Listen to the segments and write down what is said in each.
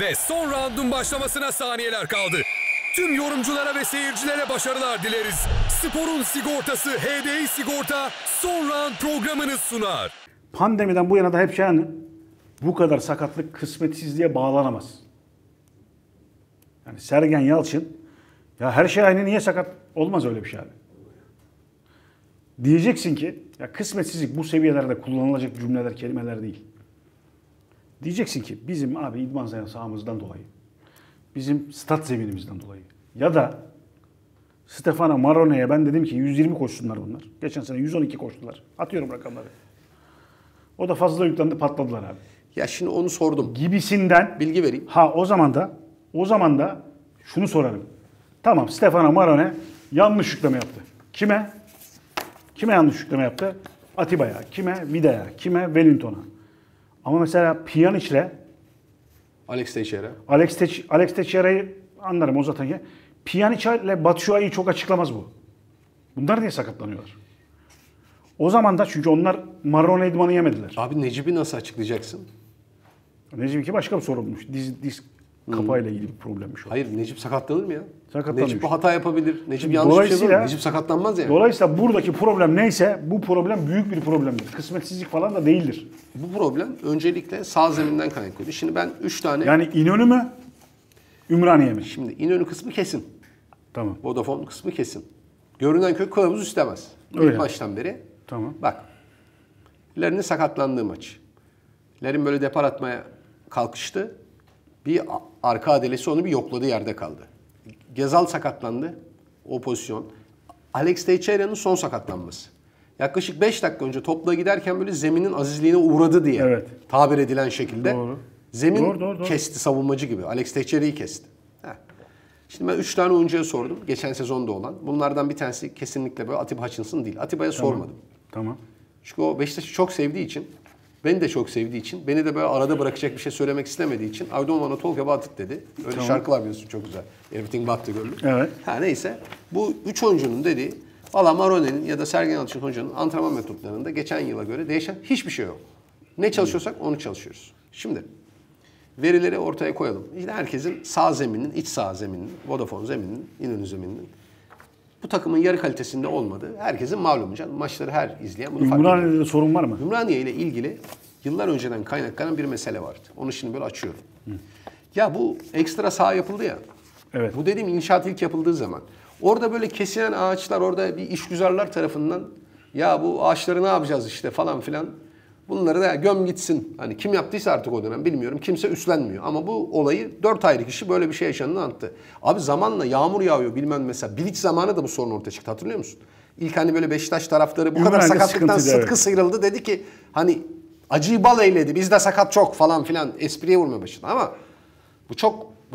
Ve son raundun başlamasına saniyeler kaldı. Tüm yorumculara ve seyircilere başarılar dileriz. Sporun sigortası HDI Sigorta Son Raund programını sunar. Pandemiden bu yana da hep yani bu kadar sakatlık kısmetsizliğe bağlanamaz. Yani Sergen Yalçın ya her şey aynı niye sakat olmaz öyle bir şey abi. Diyeceksin ki ya kısmetsizlik bu seviyelerde kullanılacak cümleler, kelimeler değil. Diyeceksin ki bizim abi idman sahamızdan dolayı, bizim stat zeminimizden dolayı ya da Stefano Marone'ye ben dedim ki 120 koşsunlar bunlar. Geçen sene 112 koştular. Atıyorum rakamları. O da fazla yüklendi, patladılar abi. Ya şimdi onu sordum. Gibisinden. Bilgi vereyim. Ha o zaman da şunu sorarım. Tamam, Stefano Marone yanlış yükleme yaptı. Kime? Kime yanlış yükleme yaptı? Atiba'ya, kime? Vida'ya, kime? Wellington'a. Ama mesela Pjanić'le Alex Teixeira'yı anlarım o zaten ya. Pjanić'le Batshuayi'yi çok açıklamaz bu. Bunlar niye sakatlanıyorlar? O zaman da çünkü onlar Marone idmanı yemediler. Abi Necip'i nasıl açıklayacaksın? Necip'inki başka bir sorunmuş. Diz kapağıyla ilgili bir problemmiş. Hayır, Necip sakatlanır mı ya? Sakatlanmış. Necip hata yapabilir. Necip yanlış bir şey yapabilir. Necip sakatlanmaz yani. Dolayısıyla buradaki problem neyse bu problem büyük bir problemdir. Kısmetsizlik falan da değildir. Bu problem öncelikle sağ zeminden kaynaklanıyor. Şimdi ben 3 tane... Yani İnönü mü? Ümraniye mi? Şimdi İnönü kısmı kesin. Tamam. Vodafone kısmı kesin. Görünen köy kılavuz üstlemez. Öyle. Baştan beri. Tamam. Bak. Lerin'in sakatlandığı maç. Lerin böyle depar atmaya kalkıştı. Bir arka adelesi onu bir yokladı, yerde kaldı. Gezal sakatlandı. O pozisyon. Alex Teixeira'nın son sakatlanması. Yaklaşık 5 dakika önce topla giderken böyle zeminin azizliğine uğradı diye tabir edilen şekilde. Doğru. Zemin doğru. Kesti savunmacı gibi. Alex Teixeira'yı kesti. Heh. Şimdi ben 3 tane oyuncuya sordum. Geçen sezonda olan. Bunlardan bir tanesi kesinlikle böyle Atiba Hutchinson değil. Atiba'ya sormadım. Tamam. Çünkü o Beşiktaş'ı çok sevdiği için, beni de çok sevdiği için, beni de böyle arada bırakacak bir şey söylemek istemediği için Aydın Uğurlu Tolga Batık dedi. Öyle tamam. Şarkı var biliyorsun, çok güzel. Everything But The Girl. Evet. Ha neyse. Bu 3 oyuncunun dediği, valla Marone'nin ya da Sergen Yalçın hocanın antrenman metotlarında geçen yıla göre değişen hiçbir şey yok. Ne çalışıyorsak onu çalışıyoruz. Şimdi verileri ortaya koyalım. İşte herkesin sağ zemininin, iç sağ zemininin, Vodafone zemininin, İnönü zemininin, bu takımın yarı kalitesinde olmadı. Herkesin malumu canım. Maçları her izleyen bunu fark ediyor. Ümraniye'de sorun var mı? Ümraniye ile ilgili yıllar önceden kaynaklanan bir mesele vardı. Onu şimdi böyle açıyorum. Hı. Ya bu ekstra saha yapıldı ya. Evet. Bu dediğim inşaat ilk yapıldığı zaman. Orada böyle kesilen ağaçlar, orada bir işgüzarlar tarafından ya bu ağaçları ne yapacağız işte falan filan. Bunları da göm gitsin. Hani kim yaptıysa artık o dönem bilmiyorum. Kimse üstlenmiyor. Ama bu olayı 4 ayrı kişi böyle bir şey yaşandığını anlattı. Abi zamanla yağmur yağıyor bilmem mesela. Bilic zamanı da bu sorun ortaya çıktı, hatırlıyor musun? İlk hani böyle Beşiktaş taraftarı bu kadar sakatlıktan sıtkı sıyrıldı. Dedi ki hani acıyı bal eyledi. Bizde sakat çok falan filan. Espriye vurmaya başladı. Ama bu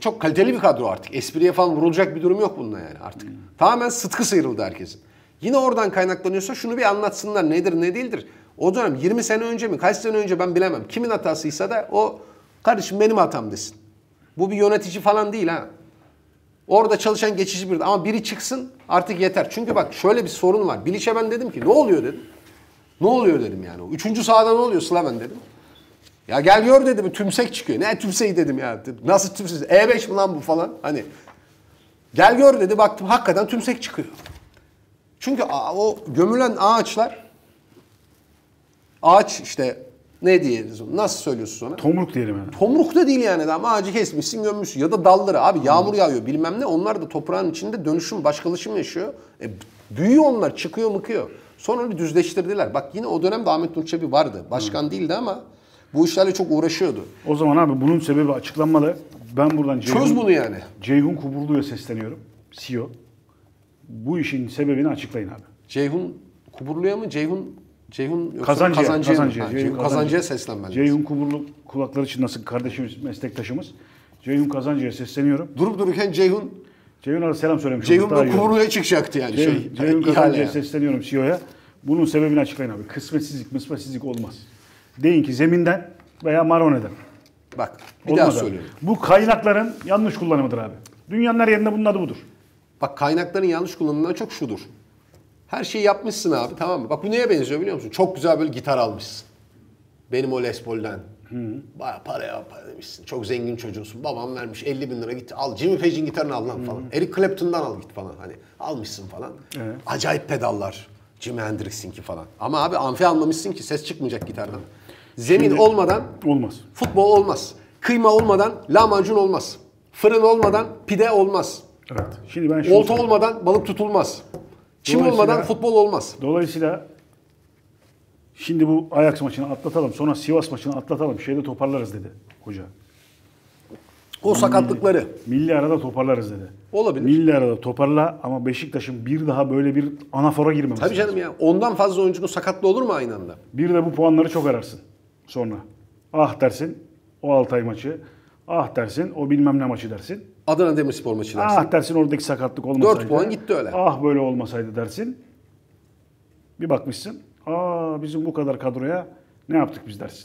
çok kaliteli bir kadro artık. Espriye falan vurulacak bir durum yok bununla yani artık. Hmm. Tamamen sıtkı sıyrıldı herkesin. Yine oradan kaynaklanıyorsa şunu bir anlatsınlar. Nedir ne değildir. O dönem 20 sene önce mi, kaç sene önce ben bilemem. Kimin hatasıysa da o kardeşim benim hatam desin. Bu bir yönetici falan değil ha. Orada çalışan geçici biri. Ama biri çıksın artık yeter. Çünkü bak şöyle bir sorun var. Biliç'e ben dedim ki ne oluyor dedim. Ne oluyor dedim yani. O üçüncü sahada ne oluyor Slaven dedim. Ya gel gör dedim. Tümsek çıkıyor. Ne tümseği dedim ya. Nasıl tümsek? E5 mi lan bu falan. Hani gel gör dedi. Baktım hakikaten tümsek çıkıyor. Çünkü o gömülen ağaçlar, ağaç işte ne diyeriz onu? Nasıl söylüyorsun ona? Tomruk diyelim yani. Tomruk da değil yani. Ama ağacı kesmişsin, gömmüşsün. Ya da dalları. Abi yağmur yağıyor bilmem ne. Onlar da toprağın içinde dönüşüm, başkalaşım yaşıyor. Büyüyor onlar. Çıkıyor mıkıyor. Sonra bir düzleştirdiler. Bak yine o dönemde Ahmet Nur Çebi vardı. Başkan değildi ama bu işlerle çok uğraşıyordu. O zaman abi bunun sebebi açıklanmalı. Ben buradan Ceyhun, çöz bunu yani. Ceyhun Kuburlu'ya sesleniyorum. CEO. Bu işin sebebini açıklayın abi. Ceyhun Kuburlu'ya mı? Ceyhun Kazancı'ya seslenmeli. Ceyhun Kuburlu kulakları çınlasın kardeşimiz, meslektaşımız. Ceyhun Kazancı'ya sesleniyorum. Durup dururken Ceyhun'a selam söylemiş. Ceyhun da Kuburlu'ya çıkacaktı yani. Ceyhun Kazancı'ya yani sesleniyorum, CEO'ya. Bunun sebebini açıklayın abi. Kısmetsizlik olmaz. Deyin ki zeminden veya Marone'den. Bak bir olmaz daha söylüyorum. Abi. Bu kaynakların yanlış kullanımıdır abi. Dünyanın her yerinde bunun adı budur. Bak kaynakların yanlış kullanımından çok şudur. Her şeyi yapmışsın abi, tamam mı? Bak bu neye benziyor biliyor musun? Çok güzel böyle gitar almışsın. Benim o Les Paul'den Bayağı paraya demişsin. Çok zengin çocuğusun. Babam vermiş 50 bin lira git al. Jimi Page'in gitarını al lan falan. Eric Clapton'dan al git falan. Hani almışsın falan. Evet. Acayip pedallar. Jimi Hendrix'inki falan. Ama abi amfi almamışsın ki ses çıkmayacak gitardan. Zemin şimdi olmadan olmaz. Futbol olmaz. Kıyma olmadan lahmacun olmaz. Fırın olmadan pide olmaz. Evet. Şimdi ben olta olmadan balık tutulmaz. Çim olmadan futbol olmaz. Dolayısıyla şimdi bu Ajax maçını atlatalım, sonra Sivas maçını atlatalım, şeyde toparlarız dedi hoca. O sakatlıkları. Milli arada toparlarız dedi. Olabilir. Milli arada toparla ama Beşiktaş'ın bir daha böyle bir anafora girmemesi. Tabii canım ya. Ondan fazla oyuncunun sakatlı olur mu aynı anda? Bir de bu puanları çok ararsın sonra. Ah dersin o Altay maçı. Ah dersin o bilmem ne maçı dersin. Adana Demir Spor maçı dersin. Ah dersin oradaki sakatlık olmasaydı. 4 puan gitti öyle. Ah böyle olmasaydı dersin. Bir bakmışsın. Aa bizim bu kadar kadroya ne yaptık biz dersin.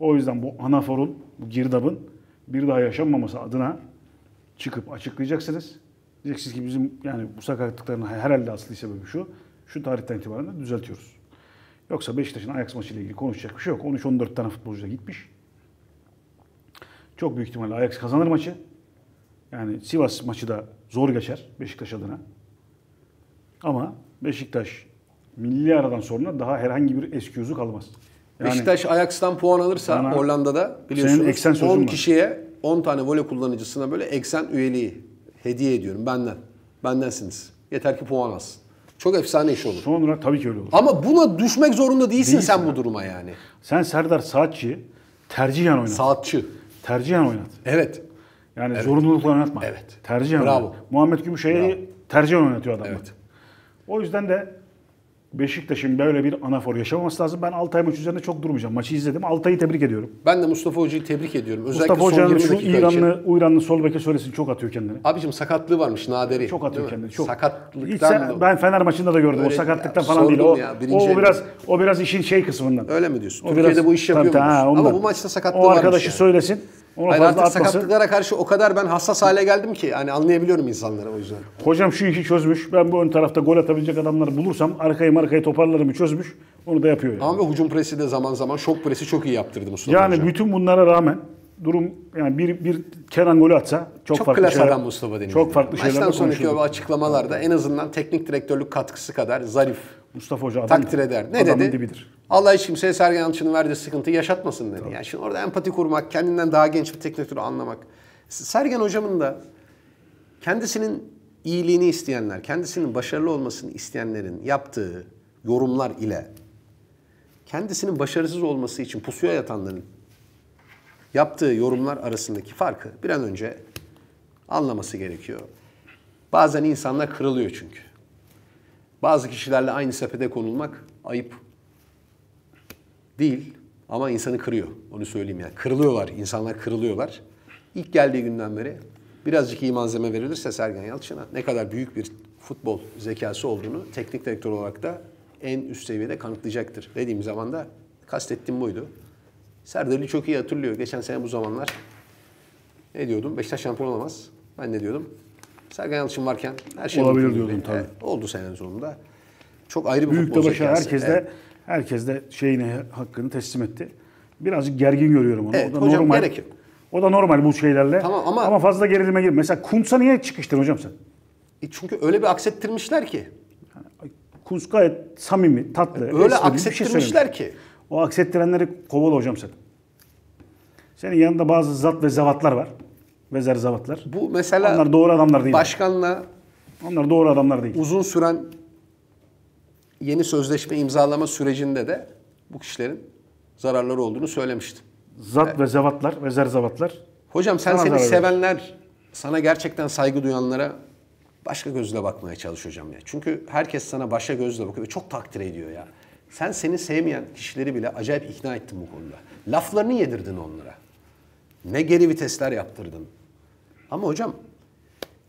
O yüzden bu anaforun, bu girdabın bir daha yaşanmaması adına çıkıp açıklayacaksınız. Diyeceksiniz ki bizim yani bu sakatlıkların herhalde asli sebebi şu. Şu tarihten itibaren düzeltiyoruz. Yoksa Beşiktaş'ın Ajax maçıyla ilgili konuşacak bir şey yok. 13-14 tane futbolcu da gitmiş. Çok büyük ihtimalle Ajax kazanır maçı. Yani Sivas maçı da zor geçer Beşiktaş adına. Ama Beşiktaş milli aradan sonra daha herhangi bir eskiyozu kalmaz. Yani Beşiktaş Ajax'tan puan alırsa Orlando'da biliyorsunuz 10 kişiye 10 tane voley kullanıcısına böyle eksen üyeliği hediye ediyorum benden. Bendensiniz. Yeter ki puan alsın. Çok efsane iş olur. Son olarak tabii ki öyle olur. Ama buna düşmek zorunda değilsin sen bu duruma yani. Sen Serdar Saatçi tercihen oynat. Saatçi. Tercihen oynat. Evet. Yani evet, zorunlulukla oynatma. Evet. Tercihen oynat. Muhammed Gümüşey'i tercihen oynatıyor adam. Evet. O yüzden de Beşiktaş'ın böyle bir anafor yaşamaması lazım. Ben Altay maçı üzerinde çok durmayacağım. Maçı izledim. Altay'ı tebrik ediyorum. Ben de Mustafa Hoca'yı tebrik ediyorum. Özellikle Mustafa Hoca'nın şu İranlı sol beke söylesini çok atıyor kendini. Abicim sakatlığı varmış Nadir'i. Çok atıyor kendini. Çok. Sakatlıktan hiç, ben Fener maçında da gördüm. Öyle, o sakatlıktan ya, falan değil. O biraz işin şey kısmından. Öyle mi diyorsun? Türkiye'de bu iş yapıyor ama bu maçta sakatlığı varmış. O arkadaşı yani söylesin. Hayır, artık sakatlıklara karşı o kadar ben hassas hale geldim ki yani anlayabiliyorum insanları o yüzden. Hocam şu işi çözmüş. Ben bu ön tarafta gol atabilecek adamları bulursam arkayı toparlarım çözmüş. Onu da yapıyor. Yani. Ama hücum presi de zaman zaman şok presi çok iyi yaptırdı Mustafa Hoca. Yani bütün bunlara rağmen durum yani bir Kenan golü atsa çok farklı şeyler. Çok klas adam Mustafa deniyor. Çok farklı şeyler konuşuyor. Maçtan sonraki açıklamalarda en azından teknik direktörlük katkısı kadar zarif. Mustafa Hoca takdir eder. Ne dedi? Dibidir. Allah hiç kimseye Sergen Yalçın'ın verdiği sıkıntı yaşatmasın dedi. Tabii. Yani şimdi orada empati kurmak, kendinden daha genç bir teknik direktörü anlamak. Sergen Hocam'ın da kendisinin iyiliğini isteyenler, kendisinin başarılı olmasını isteyenlerin yaptığı yorumlar ile kendisinin başarısız olması için pusuya yatanların yaptığı yorumlar arasındaki farkı bir an önce anlaması gerekiyor. Bazen insanlar kırılıyor çünkü. Bazı kişilerle aynı sepete konulmak ayıp değil ama insanı kırıyor. Onu söyleyeyim yani. Kırılıyorlar. İnsanlar kırılıyorlar. İlk geldiği günden beri birazcık iyi malzeme verilirse Sergen Yalçın'a ne kadar büyük bir futbol zekası olduğunu teknik direktör olarak da en üst seviyede kanıtlayacaktır. Dediğim zaman da kastettiğim buydu. Serdar'ı çok iyi hatırlıyor. Geçen sene bu zamanlar ne diyordum? Beşiktaş şampiyon olamaz. Ben ne diyordum? Sergen Yalçın varken her şey olabilir diyordum tabii. Oldu senenin sonunda. Çok ayrı bir futbol zekası. Herkes de şeyini, hakkını teslim etti. Birazcık gergin görüyorum onu. Evet, o da hocam normal. Gerek yok. O da normal bu şeylerle. Tamam, ama fazla gerilime girme. Mesela Kuntz'a niye çıkıştın hocam sen? Çünkü öyle bir aksettirmişler ki. Yani, Kuntz gayet samimi, tatlı. Öyle aksettirmişler ki. O aksettirenleri kovala hocam sen. Senin yanında bazı zat ve zavatlar var. Vezer zavatlar. Bu mesela onlar doğru adamlar değil. Başkanla onlar doğru adamlar değil. Uzun süren yeni sözleşme imzalama sürecinde de bu kişilerin zararları olduğunu söylemiştim. Zat ve zevatlar, vezer zevatlar. Hocam seni sevenler, sana gerçekten saygı duyanlara başka gözle bakmaya çalışacağım ya. Çünkü herkes sana başka gözle bakıyor ve çok takdir ediyor ya. Seni sevmeyen kişileri bile acayip ikna ettin bu konuda. Laflarını yedirdin onlara. Ne geri vitesler yaptırdın. Ama hocam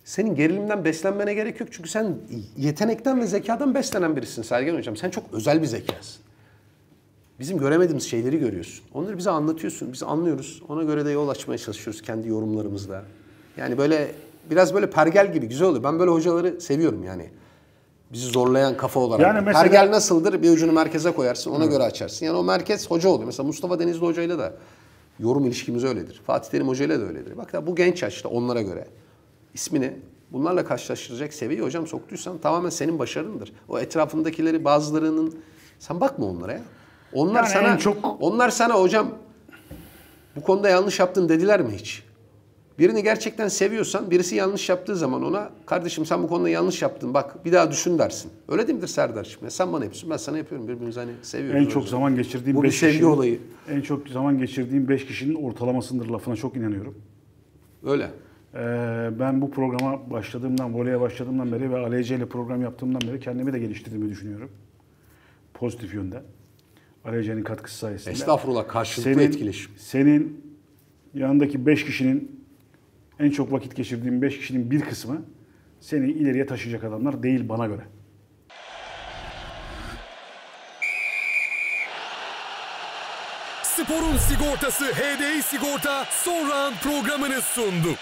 senin gerilimden beslenmene gerek yok. Çünkü sen yetenekten ve zekadan beslenen birisin Sergen Hocam. Sen çok özel bir zekasın. Bizim göremediğimiz şeyleri görüyorsun. Onları bize anlatıyorsun. Biz anlıyoruz. Ona göre de yol açmaya çalışıyoruz kendi yorumlarımızla. Yani böyle biraz böyle pergel gibi güzel olur. Ben böyle hocaları seviyorum yani. Bizi zorlayan kafa olarak. Yani mesela pergel nasıldır? Bir ucunu merkeze koyarsın. Ona göre açarsın. Yani o merkez hoca oluyor. Mesela Mustafa Denizli Hoca'yla da Yorum ilişkimiz öyledir. Fatih Terim Hoca ile de öyledir. Bak da bu genç yaşta onlara göre ismini bunlarla karşılaştıracak seviyeyi hocam soktuysan tamamen senin başarındır. O etrafındakileri bazılarının sen bakma onlara ya. Onlar yani sana çok... onlar sana hocam bu konuda yanlış yaptın dediler mi hiç? Birini gerçekten seviyorsan birisi yanlış yaptığı zaman ona kardeşim sen bu konuda yanlış yaptın bak bir daha düşün dersin. Öyle değil midir Serdar'cığım? Ya sen bana yapıyorsun ben sana yapıyorum birbirimizi hani seviyoruz. En çok zaman geçirdiğim 5 kişinin olayı. En çok zaman geçirdiğim 5 kişinin ortalamasındır lafına çok inanıyorum. Öyle. Ben bu programa başladığımdan, voleye başladığımdan beri ve ALC ile program yaptığımdan beri kendimi de geliştirdiğimi düşünüyorum. Pozitif yönde. ALC'nin katkısı sayesinde. Estağfurullah karşılıklı etkileşim. Senin yanındaki 5 kişinin en çok vakit geçirdiğim 5 kişinin bir kısmı seni ileriye taşıyacak adamlar değil bana göre. Sporun sigortası HDI Sigorta Son Raund programını sundu.